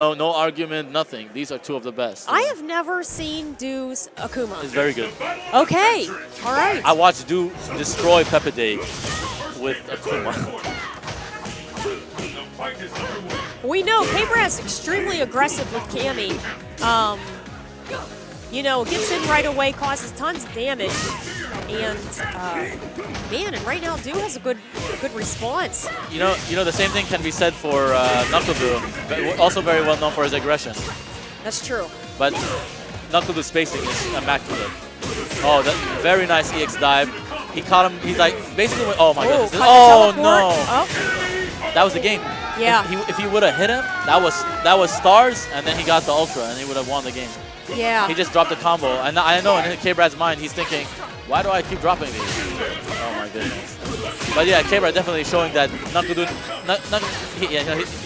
No, no argument, nothing. These are two of the best. I have never seen Du's Akuma. It's very good. Okay, all right. I watched Du destroy Peppa Day with Akuma. We know K-Brad's extremely aggressive with Cammy. You know, gets in right away, causes tons of damage. And man, and right now Du has a good response. You know, the same thing can be said for NuckleDu, also very well known for his aggression. That's true. But NuckleDu's spacing is immaculate. Oh, that very nice EX dive. He caught him. He's like basically went, oh my goodness. Oh no! Oh. That was the game. Yeah. If he would have hit him, that was stars, and then he got the ultra, and he would have won the game. Yeah. He just dropped a combo, and I know in K-Brad's mind he's thinking, why do I keep dropping these? Oh my goodness. But yeah, K-Brad definitely showing that NuckleDu,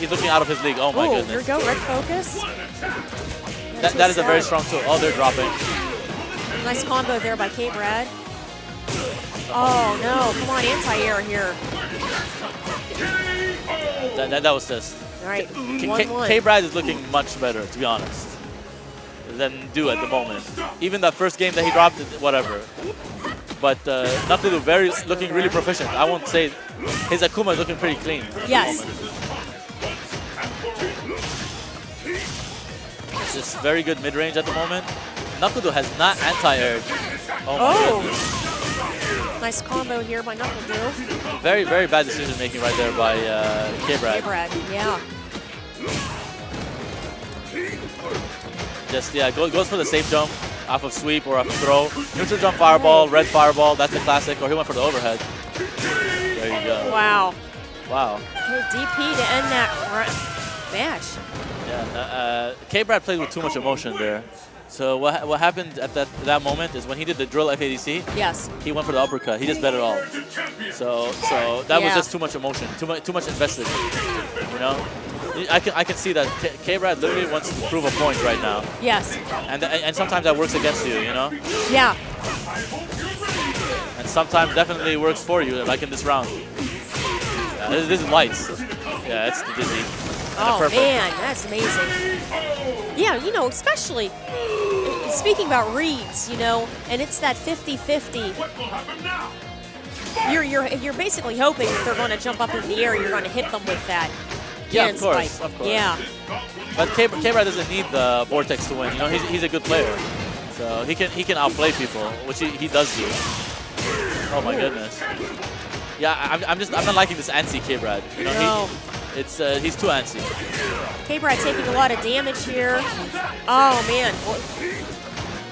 he's looking out of his league. Oh my goodness. Here we go, red focus. That is a very strong tool. Oh, they're dropping. Nice combo there by K-Brad. Oh no, come on, anti-air here. That was this. All right, K-Brad is looking much better, to be honest, than Du at the moment. Even that first game that he dropped, whatever. But NuckleDu looking really proficient. I won't say his Akuma is looking pretty clean. Yes. It's just very good mid range at the moment. NuckleDu has not anti-aired. Oh. Nice combo here by NuckleDu. Very, very bad decision making right there by K-Brad. K-Brad, yeah. Just, yeah, goes for the safe jump off of sweep or off of throw. Neutral jump fireball, red fireball, that's a classic. Or he went for the overhead. There you go. Wow. Wow. Good DP to end that match. Yeah, K-Brad played with too much emotion there. So what happened at that moment is when he did the drill FADC, yes, he went for the uppercut. He just bet it all. So that was just too much emotion, too much invested, you know? I can see that K-Brad literally wants to prove a point right now. Yes. And sometimes that works against you, you know? Yeah. And sometimes definitely works for you, like in this round. Yeah, this is lights. Yeah, it's dizzy. Oh man, that's amazing. Yeah, you know, especially speaking about reads, you know, and it's that 50-50. What will happen now? You're basically hoping if they're going to jump up in the air, you're going to hit them with that. Yeah, of course, of course. Yeah. But K-Brad doesn't need the vortex to win. You know, he's a good player, so he can outplay people, which he does do. Oh my goodness. Yeah, I'm not liking this antsy K-Brad. You know, no. He's too antsy. K-Brad taking a lot of damage here. Oh man.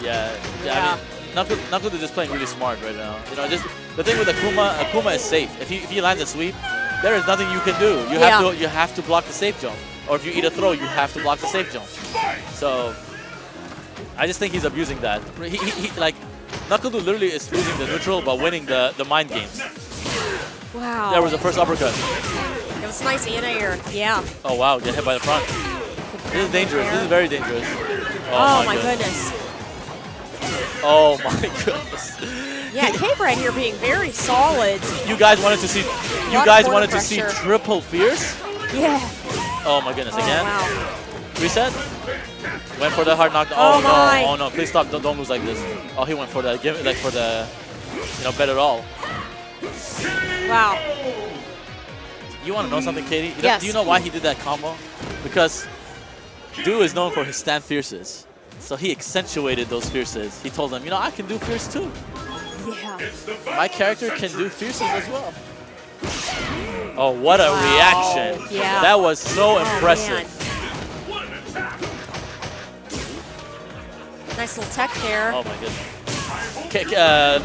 Yeah. I mean, NuckleDu just playing really smart right now. You know, just the thing with Akuma is safe. If he lands a sweep, there is nothing you can do. You have to block the safe jump, or if you eat a throw, you have to block the safe jump. So I just think he's abusing that. Like NuckleDu literally is losing the neutral but winning the mind games. Wow. There was the first uppercut. It was nice anti-air. Yeah. Oh wow, get hit by the front. This is dangerous. This is very dangerous. Oh my goodness. Oh my goodness. Yeah, K-Brad here being very solid. You guys wanted to see triple fierce? Yeah. Oh my goodness, again. Wow. Reset. Went for the hard knockdown. Oh no, please stop, don't lose like this. Oh, he went for the bet it all. Wow. You wanna know something, Katie? Yes. Do you know why he did that combo? Because Du is known for his stand fierces. So he accentuated those fierces. He told them, you know, I can do fierce too. Yeah. My character can do fierces as well. Oh, what a reaction. Yeah. That was so impressive. Man. Nice little tech there. Oh my goodness.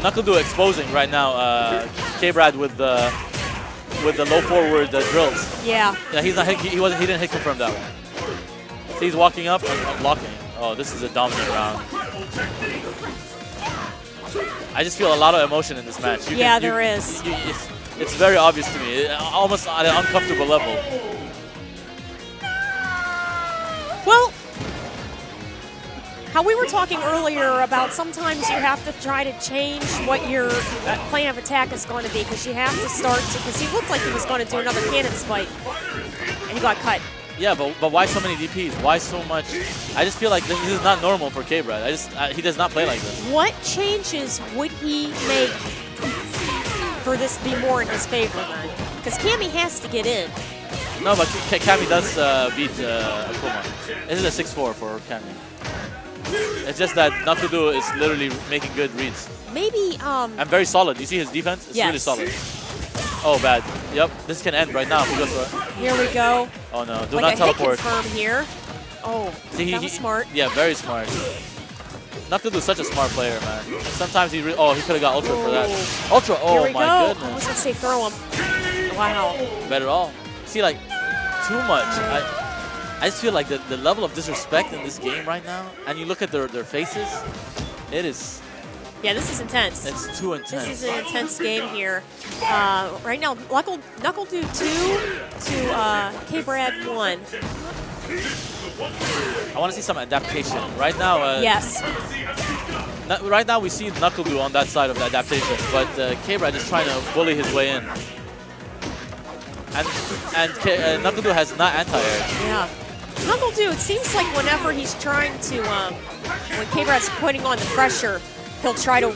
NuckleDu exposing right now K-Brad with the low forward drills. Yeah. Yeah, he didn't hit confirm that one. So he's walking up and blocking. Oh, this is a dominant round. I just feel a lot of emotion in this match. There is. It's very obvious to me, almost at an uncomfortable level. Well, how we were talking earlier about sometimes you have to try to change what your plan of attack is going to be, because you have to start to, because he looked like he was going to do another cannon spike, and he got cut. Yeah, but why so many DPs? Why so much? I just feel like this is not normal for K-Brad. He does not play like this. What changes would he make for this to be more in his favor? Because Cammy has to get in. No, but Cammy does beat Akuma. This is a 6-4 for Cammy. It's just that NuckleDu is literally making good reads. Maybe... I'm very solid. You see his defense? It's really solid. Oh, bad. Yep. This can end right now if we go for it. Here we go. Oh, no. Do not teleport. Confirm here. Oh, see, that was smart. Yeah, very smart. NuckleDu is such a smart player, man. Sometimes he really... Oh, he could have got Ultra for that. Ultra! Oh, my goodness. I was going to say throw him. Wow. Better all. See, like, too much. I just feel like the level of disrespect in this game right now, and you look at their faces, it is... Yeah, this is intense. It's too intense. This is an intense game here. Right now, NuckleDu 2 to K-Brad 1. I want to see some adaptation. Right now... yes. Right now, we see NuckleDu on that side of the adaptation, but K-Brad is trying to bully his way in. And NuckleDu has not anti-air. Yeah. NuckleDu, it seems like whenever he's trying to... when K-Brad's putting on the pressure, he'll try to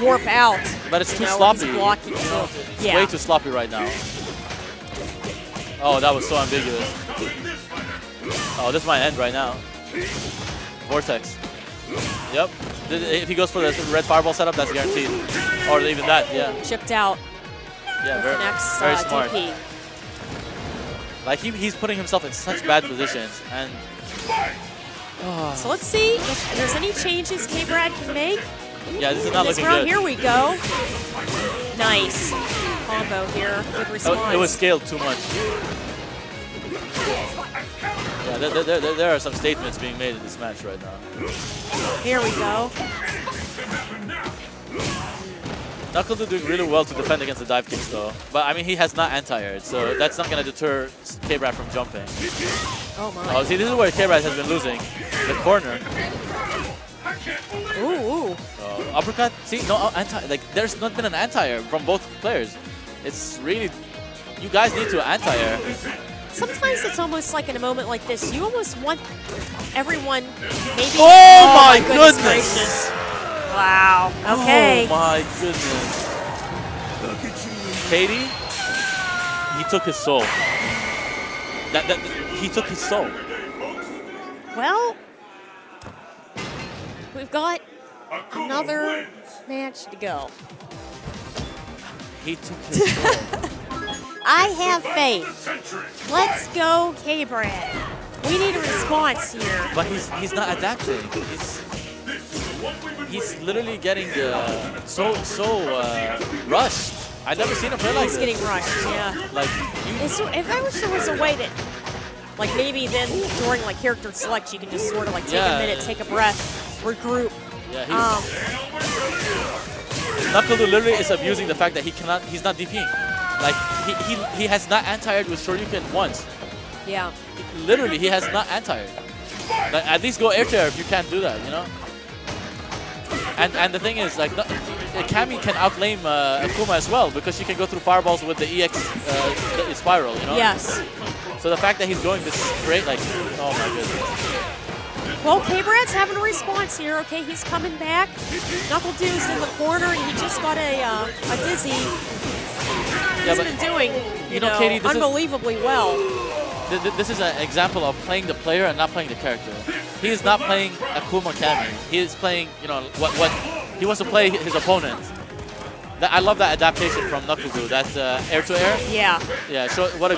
warp out. But it's too sloppy. Blocking, it's way too sloppy right now. Oh, that was so ambiguous. Oh, this might end right now. Vortex. Yep. If he goes for the red fireball setup, that's guaranteed. Or even that, yeah. Chipped out. Yeah, very smart. DP. Like, he's putting himself in such bad positions. And so let's see if there's any changes K-Brad can make. Yeah, this is not looking good. Here we go. Nice combo here. Good response. It was scaled too much. Yeah, there are some statements being made in this match right now. Here we go. NuckleDu doing really well to defend against the dive kicks, though. But, I mean, he has not anti-aired, so that's not going to deter K-Brad from jumping. Oh, my. Oh, see, this is where K-Brad has been losing. The corner. Ooh. Uppercut. See, no anti... Like, there's not been an anti-air from both players. It's really... You guys need to anti-air. Sometimes it's almost like in a moment like this, you almost want everyone maybe... Oh, my goodness! Gracious. Wow. Okay. Oh my goodness. Katie, he took his soul. He took his soul. Well, we've got another match to go. He took his soul. I have faith. Let's go, K-Brad. We need a response here. But he's not adapting. He's literally getting so rushed. I've never seen him play like this. He's getting rushed, yeah. Like, so if I wish there was a way that, like, maybe then during like character select, you can just sort of like take a minute, take a breath, regroup. Yeah, NuckleDu literally is abusing the fact that he's not DPing. Like, he has not anti-aired with Shoryuken once. Yeah. Literally, he has not anti-aired. Like, at least go air to air if you can't do that, you know. And the thing is, like, Cammy can outlame Akuma as well, because she can go through fireballs with the EX spiral, you know? Yes. So the fact that he's going this straight, like, oh my goodness. Well, K-Brad's having a response here, okay? He's coming back. NuckleDu's in the corner, and he just got a dizzy. He's been doing, you know, Katie, unbelievably well. This is an example of playing the player and not playing the character. He is not playing Akuma Cammy. He is playing, you know, what he wants to play his opponent. I love that adaptation from NuckleDu. That's air to air. Yeah. Yeah. So what a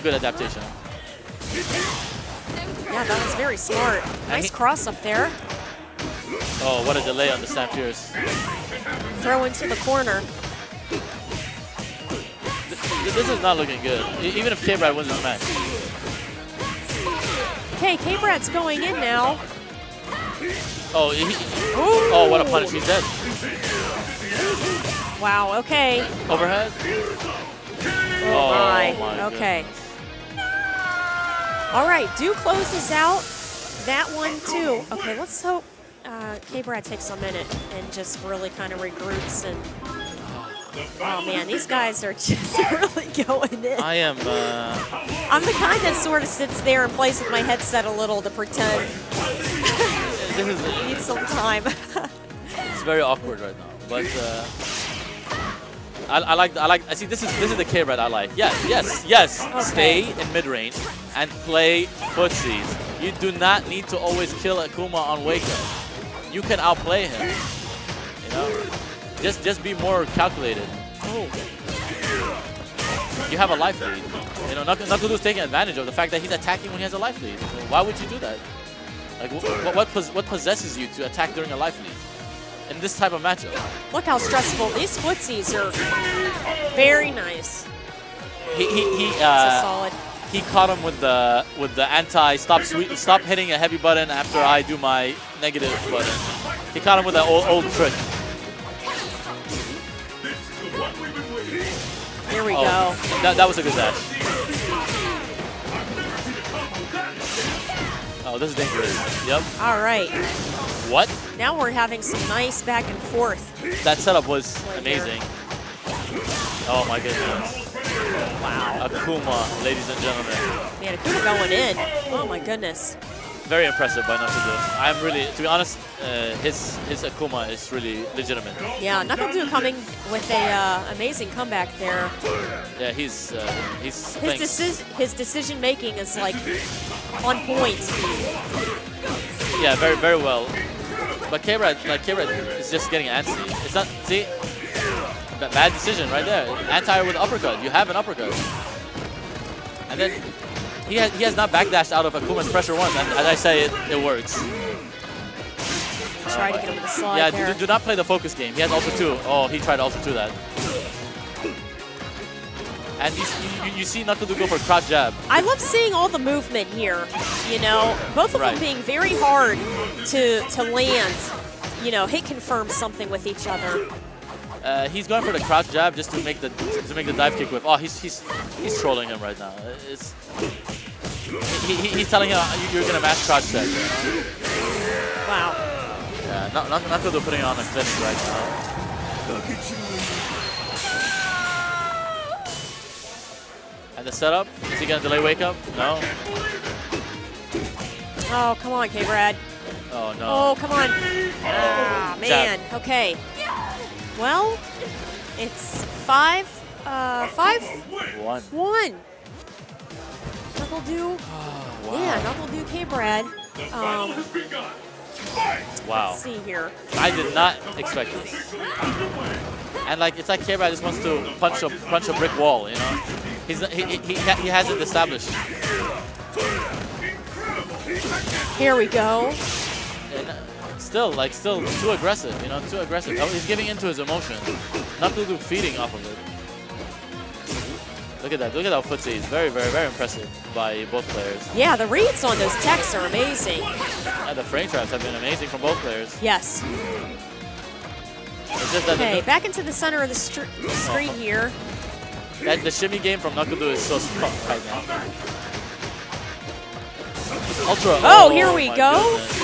good adaptation. Yeah, that was very smart. Nice cross up there. Oh, what a delay on the Sampiers. Throw into the corner. This is not looking good. Even if K-Brad wins this match. Okay, K-Brad's going in now. Oh, oh, what a punish. He's dead. Wow, okay. Overhead? Oh my. Okay. All right, do close this out. That one, too. Okay, let's hope K-Brad takes a minute and just really kind of regroups and... Oh, man, these guys are just really going in. I am... I'm the kind that sort of sits there and plays with my headset a little to pretend. I need some time. It's very awkward right now, but I see this is the K-Brad I like. Yes. Okay. Stay in mid range and play footsies. You do not need to always kill Akuma on wake up. You can outplay him. You know, just be more calculated. You have a life lead. You know, NuckleDu's taking advantage of the fact that he's attacking when he has a life lead. So why would you do that? Like, what possesses you to attack during a life lead in this type of matchup? Look how stressful these footsies are. Very nice. He caught him with the anti stop hitting a heavy button after I do my negative button. He caught him with that old trick. Here we go. That was a good dash. Oh, this is dangerous. Yep. All right. What? Now we're having some nice back and forth. That setup was amazing. Oh my goodness. Wow. Akuma, ladies and gentlemen. Yeah, Akuma going in. Oh my goodness. Very impressive by NuckleDu. I'm really, to be honest, his Akuma is really legitimate. Yeah, NuckleDu coming with a amazing comeback there. Yeah, he's his decision making is like on point. Yeah, very well. But K-Brad is just getting antsy. It's not bad decision right there. Anti with uppercut. You have an uppercut, and then. He has not backdashed out of Akuma's pressure once, and as I say, it works. Try to get him with a slide. Yeah, there. Do not play the focus game. He has Ultra 2. Oh, he tried Ultra 2 that. And you see NuckleDu go for cross jab. I love seeing all the movement here. You know, both of them being very hard to land. You know, hit confirm something with each other. He's going for the crouch jab just to make the dive kick whip. Oh, he's trolling him right now. It's, he's telling him you're gonna match crouch jab. Wow. Yeah, NuckleDu putting on a clip right now. And the setup, is he gonna delay wake up? No. Oh come on, K-Brad. Oh no. Oh come on. Ah man. Jab. Okay. Well, it's 5-1. NuckleDu. Oh, wow. Yeah, NuckleDu K-Brad. Wow. Let's see here. I did not expect this. And like, it's like K-Brad just wants to punch a brick wall. You know, he has it established. Here we go. And, Still too aggressive, you know, too aggressive. Oh, he's giving into his emotions. NuckleDu feeding off of it. Look at that footsie. It's very impressive by both players. Yeah, the reads on those techs are amazing. Yeah, the frame traps have been amazing from both players. Yes. It's just that okay, back into the center of the screen here. The shimmy game from NuckleDu is so strong right now. Ultra. Oh, here we go. Goodness.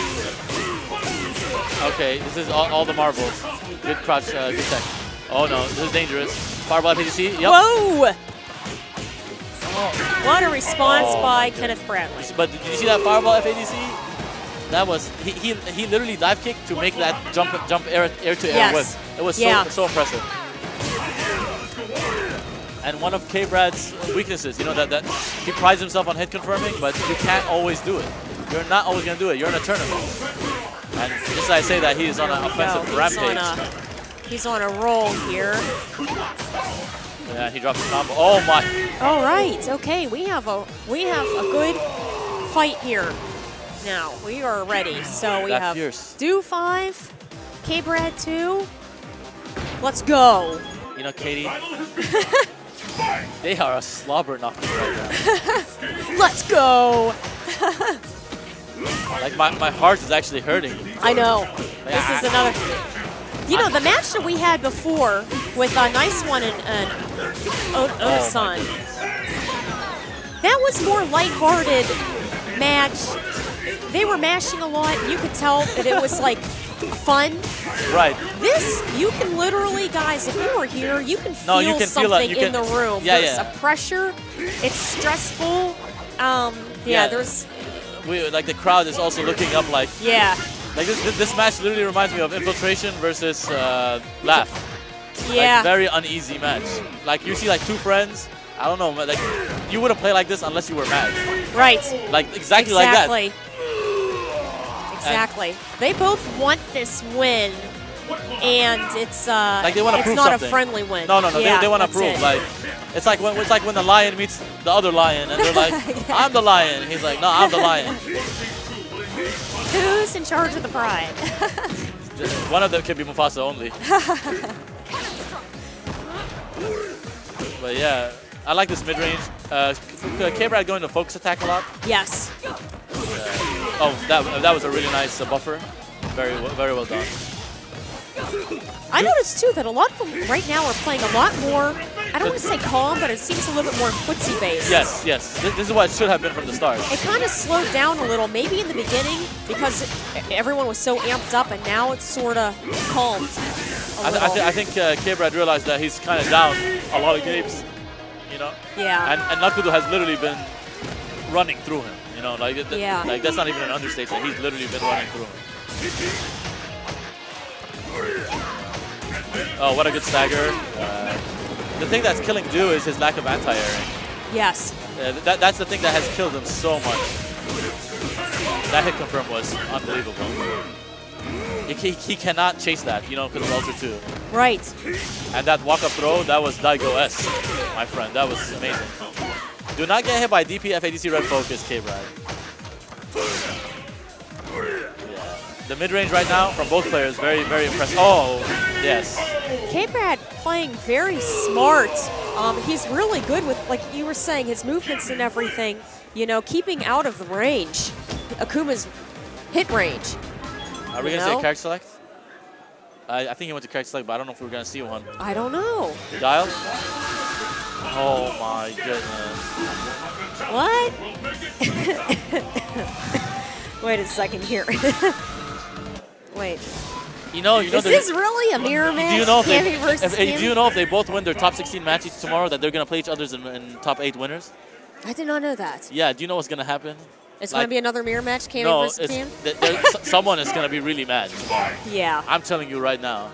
Okay, this is all the marbles. Good crouch, good tech. Oh no, this is dangerous. Fireball FADC, yep. Whoa! Oh. What a response by Kenneth Bradley. But did you see that Fireball FADC? That was, he literally dive kicked to make that jump air to air whip. It was so impressive. And one of K-Brad's weaknesses, you know, that he prides himself on hit confirming, but you can't always do it. You're not always gonna do it, you're in a tournament. And just as I say that, he is on an offensive rampage. He's on a roll here. Yeah, he drops a combo. Oh my! All right, okay, we have a good fight here. Now we are ready. So we have Du 5, K-Brad 2. Let's go. You know, Katie, they are a slobber knocking right now. Let's go. Like, my heart is actually hurting. I know. Like, this is another... You know, the match that we had before with a nice one and Oda-san, that was more lighthearted match. They were mashing a lot. You could tell that it was like fun. Right. This, you can literally, guys, if you were here, you can feel something in the room. Yeah, there's a pressure. It's stressful. There's... like the crowd is also looking up like... Yeah. Like this match literally reminds me of Infiltration versus Laugh. Yeah. Like, very uneasy match. Like you see like two friends, I don't know, like you wouldn't play like this unless you were mad. Right. Like exactly like that. Exactly. They both want this win, and it's like they want to prove something. It's not a friendly win. No. Yeah, they want to prove. Like it's like when the lion meets the other lion, and they're like, I'm the lion. And he's like, no, I'm the lion. Who's in charge of the pride? One of them could be Mufasa only. But yeah, I like this mid range. K-Brad going to focus attack a lot. Yes. Oh, that was a really nice buffer. Very well done. I noticed too that a lot of them right now are playing a lot more, I don't want to say calm, but it seems a little bit more footsie based. Yes. This is what it should have been from the start. It kind of slowed down a little, maybe in the beginning, because everyone was so amped up, and now it's sort of calmed a little. I think K-Brad realized that he's kind of down a lot of games, you know? Yeah. And NuckleDu has literally been running through him, you know? Like, like that's not even an understatement. He's literally been running through him. Oh, what a good stagger. The thing that's killing Du is his lack of anti-airing. Yes. That's the thing that has killed him so much. That hit confirm was unbelievable. He cannot chase that, you know, because of Ultra 2. Right. And that walk-up throw, that was Daigo-esque, my friend. That was amazing. Do not get hit by DP, FADC, Red Focus, K-Brad. The mid-range right now from both players, very impressive. Oh, yes. K-Brad playing very smart. He's really good with, like you were saying, his movements and everything, you know, keeping out of the range. Akuma's hit range. Are we going to see a character select? I think he went to character select, but I don't know if we're going to see one. I don't know. Guile? Oh, my goodness. What? Wait a second here. Wait. You know, this is really a mirror match? Do you know if they both win their top 16 matches tomorrow that they're going to play each other in top 8 winners? I did not know that. Yeah, do you know what's going to happen? It's like, going to be another mirror match, Cammy versus Cam? Someone is going to be really mad tomorrow. Yeah. I'm telling you right now.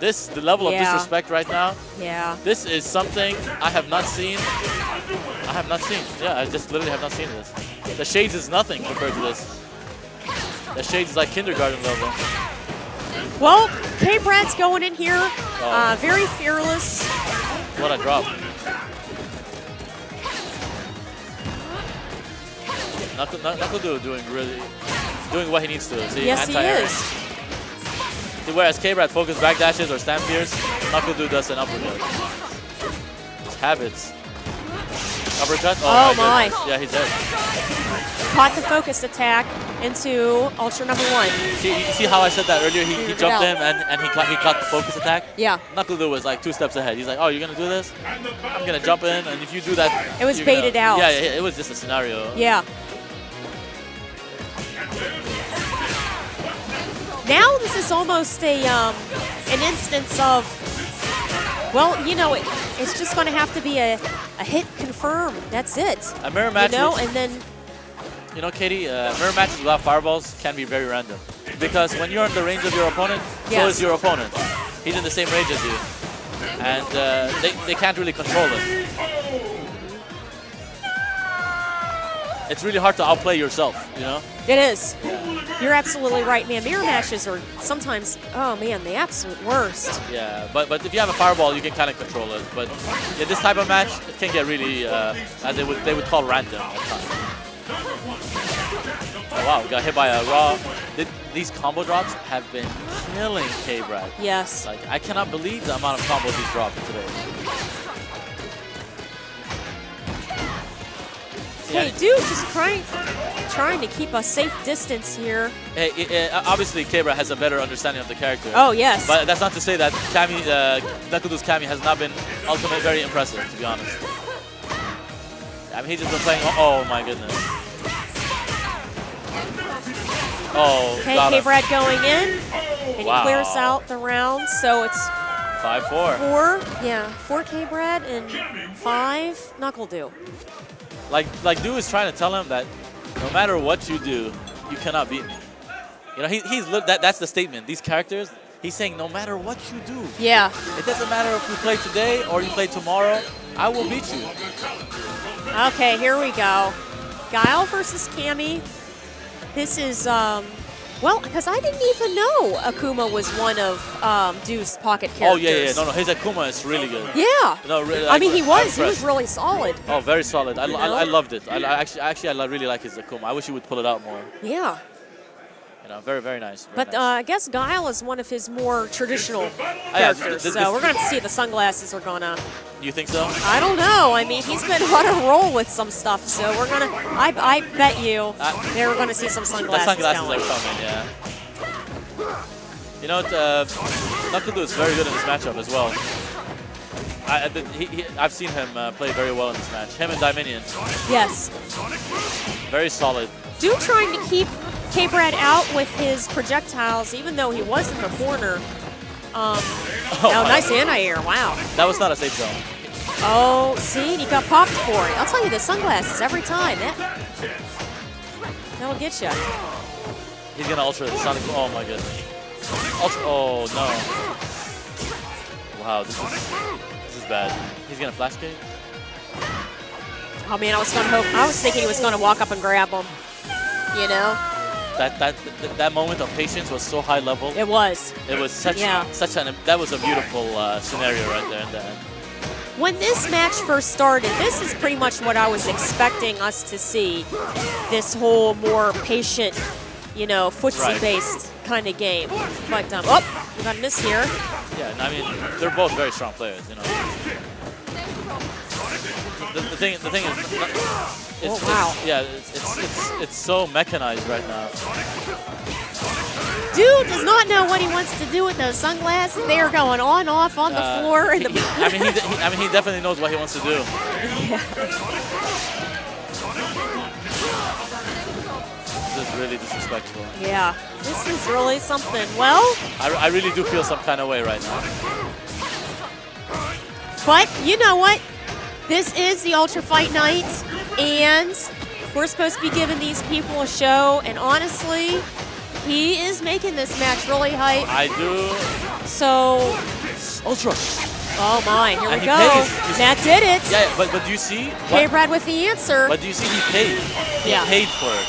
The level of disrespect right now. Yeah. This is something I have not seen. Yeah, I just literally have not seen this. The Shades is nothing compared to this. The Shades is like kindergarten level. Well, K-Brad's going in here, very fearless. What a drop. NuckleDu doing what he needs to. See, yes, he is. See, whereas K-Brad focuses back dashes or stamp fears, NuckleDu does an uppercut. It's habits. Uppercut? Oh, my. Yeah, he did. Caught the focused attack into Ultra number 1. See how I said that earlier? He jumped in and he caught the focus attack? Yeah. NuckleDu was like 2 steps ahead. He's like, oh, you're going to do this? I'm going to jump in, and if you do that... It was baited out. Yeah, it was just a scenario. Yeah. Now this is almost a an instance of... Well, you know, it's just going to have to be a hit confirm. That's it. A mirror match. You know, and then... You know, Katie, mirror matches without fireballs can be very random. Because when you're in the range of your opponent, so is your opponent. He's in the same range as you. And they can't really control it. It's really hard to outplay yourself, you know? It is. You're absolutely right, man. Mirror matches are sometimes, oh man, the absolute worst. Yeah, but if you have a fireball, you can kind of control it. But in this type of match, it can get really, as they would call random at times. Oh, wow, got hit by a raw. These combo drops have been killing K-Brad. Yes. Like, I cannot believe the amount of combos he's dropped today. Hey, dude, just trying to keep a safe distance here. Hey, obviously K-Brad has a better understanding of the character. Oh, yes. But that's not to say that NuckleDu's Cammy has not been ultimately very impressive, to be honest. I mean, he's just been playing, oh my goodness. Oh, okay, K-Brad going in, and wow, he clears out the round, so it's 5-4. Four K-Brad and 5 NuckleDu. Like Du is trying to tell him that no matter what you do, you cannot beat me. You know, that's the statement. These characters, he's saying no matter what you do, it doesn't matter if you play today or you play tomorrow, I will beat you. Okay, here we go. Guile versus Cammy. This is, well, because I didn't even know Akuma was one of Du's pocket characters. Oh, yeah. No, his Akuma is really good. Yeah. No, really, like, I mean, he was really solid. Oh, very solid. I loved it. I really like his Akuma. I wish he would pull it out more. Yeah. You know, very, very nice. I guess Guile is one of his more traditional characters, so we're going to see the sunglasses are going to... You think so? I don't know. I mean, he's been on a roll with some stuff, so we're going to... I bet you they're going to see some sunglasses. The sunglasses are coming, yeah. You know, NuckleDu is very good in this matchup as well. I've seen him play very well in this match. Him and Dominion. Yes. Very solid. Du trying to keep K-Brad out with his projectiles, even though he was in the corner. Nice anti-air, wow. That was not a safe zone. Oh, see, he got popped for it. I'll tell you, the sunglasses every time. That'll get you. He's going to ultra the Sonic. Oh, my goodness. Ultra, oh, no. Wow, this is bad. He's going to flash kick. Oh, man, I was thinking he was going to walk up and grab him, you know? That moment of patience was so high level. It was. It was that was a beautiful scenario right there in the end. When this match first started, this is pretty much what I was expecting us to see. This whole more patient, you know, footsie-based kind of game. But, we got a miss here. Yeah, I mean, they're both very strong players, you know. The thing is, it's so mechanized right now. Du does not know what he wants to do with those sunglasses. They are going on, off, on the floor. I mean, he definitely knows what he wants to do. Yeah. This is really disrespectful. Yeah, this is really something. Well, I really do feel some kind of way right now. But you know what? This is the Ultra Fight Night, and we're supposed to be giving these people a show, and honestly, he is making this match really hype. I do. So... Ultra. Oh my, here we go. That did it. Yeah, but do you see... K-Brad with the answer. But do you see he paid? He paid for it.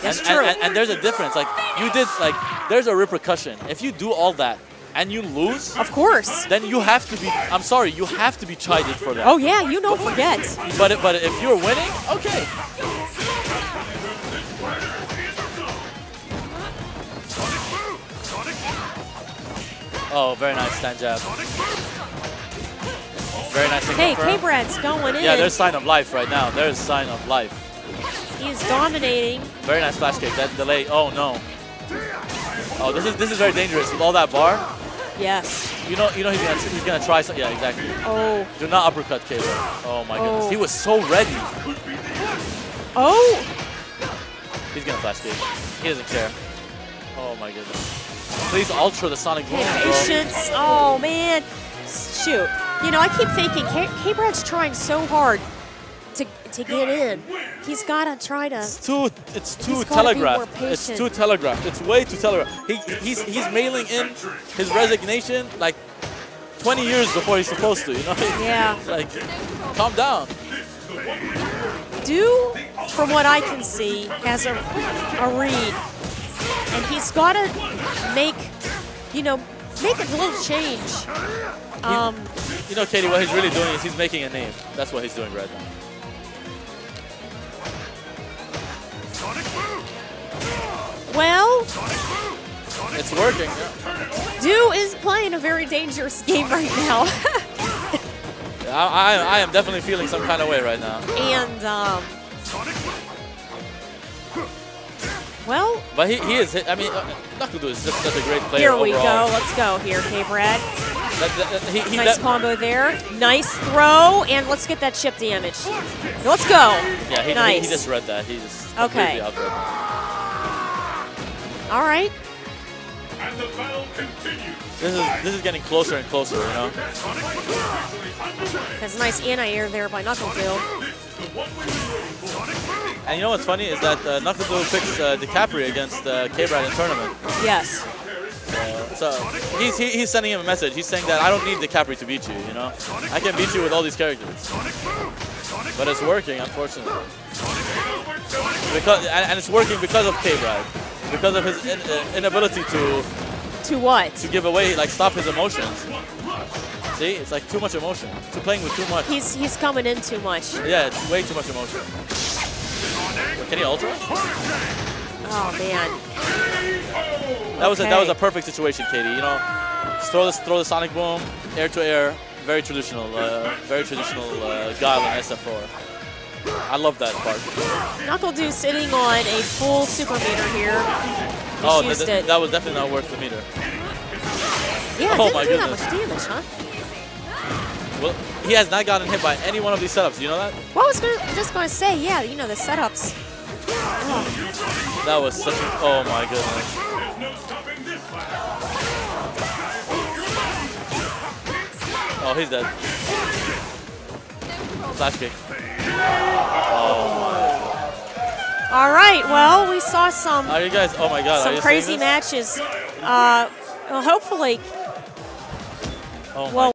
That's true. And there's a difference. Like, you did, like, there's a repercussion. If you do all that, and you lose, of course, then you have to be, I'm sorry, you have to be chided for that. Oh yeah, you don't forget. But if you're winning, okay. Oh, very nice stand jab. Very nice. Hey, K-Brad's going in. Yeah, there's sign of life right now. There's sign of life. He is dominating. Very nice flash kick. That delay, oh no. Oh, this is very dangerous with all that bar. Yes. You know he's gonna try something. Yeah, exactly. Oh. Do not uppercut K-Brad. Oh my goodness. He was so ready. Oh. He's gonna flash kick. He doesn't care. Oh my goodness. Please ultra the Sonic Boom. Patience. Oh man. Shoot. You know, I keep thinking K-Brad's trying so hard to get in. He's gotta try to. It's too telegraphed. It's too telegraphed. It's way too telegraphed. He's mailing in his resignation like 20 years before he's supposed to, you know? Yeah. Like, calm down. Du, from what I can see, has a read. And he's gotta make a little change. You know, Katie, what he's really doing is he's making a name. That's what he's doing right now. Well, it's working. Du is playing a very dangerous game right now. I am definitely feeling some kind of way right now. And well, but he is. I mean, NuckleDu is just such a great player. Here we go. Let's go here, K-Brad. Nice combo there. Nice throw, and let's get that chip damage. Let's go. Yeah, he just read that. He just completely out there. All right. And the battle continues. This is getting closer and closer, you know. That's a nice anti-air there by NuckleDu. And you know what's funny is that NuckleDu picks DiCaprio against K-Brad in tournament. Yes. So he's sending him a message. He's saying that I don't need DiCaprio to beat you, you know. I can beat you with all these characters. But it's working, unfortunately. And it's working because of K-Brad. Because of his inability to... To what? To give away, like, stop his emotions. See? It's like too much emotion. He's playing with too much. He's coming in too much. Yeah, it's way too much emotion. Can he ultra? Oh, man. That was a perfect situation, Katie. You know, just throw the Sonic Boom, air to air. Very traditional Guile and SF4. I love that part. NuckleDu sitting on a full super meter here. He's that was definitely not worth the meter. Yeah, oh my goodness. That much damage, huh? Well, he has not gotten hit by any one of these setups. You know that? Well, I was just going to say, yeah, you know, the setups. Oh. That was such a... Oh my goodness. Oh, he's dead. Flash kick. Oh. All right. Well, we saw some. Are you guys? Oh my God! Some crazy matches. Hopefully. Oh my. Well,